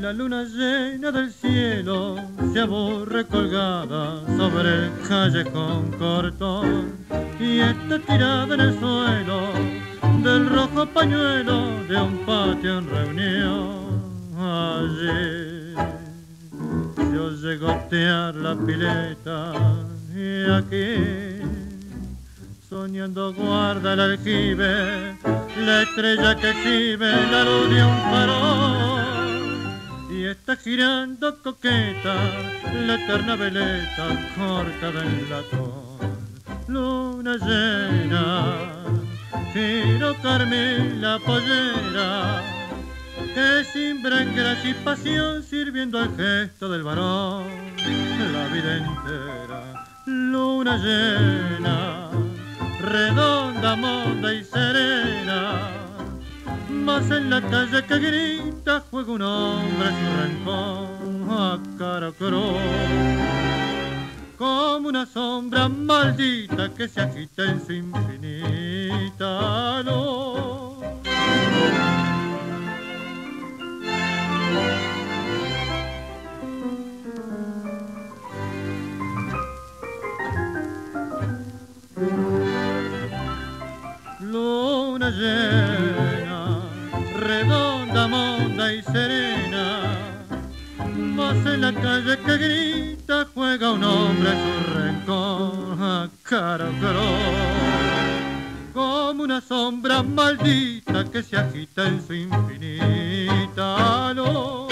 La luna llena del cielo se aburre colgada sobre el callejón cortón y está tirada en el suelo del rojo pañuelo de un patio en reunión. Allí se oye gotear la pileta y aquí, soñando, guarda el aljibe la estrella que exhibe la luz de un farol. Y está girando coqueta la eterna veleta corta del latón. Luna llena, giro carmín la pollera, que simbra en gracia y pasión sirviendo al gesto del varón la vida entera. Luna llena, redonda, monda y serena, más en la calle que grita juega un hombre sin rencor a cara cruz, como una sombra maldita que se agita en su infinita luz. Luna llena, redonda, monda y serena, más en la calle que grita juega un hombre su rencor a cara cruz, como una sombra maldita que se agita en su infinita luz.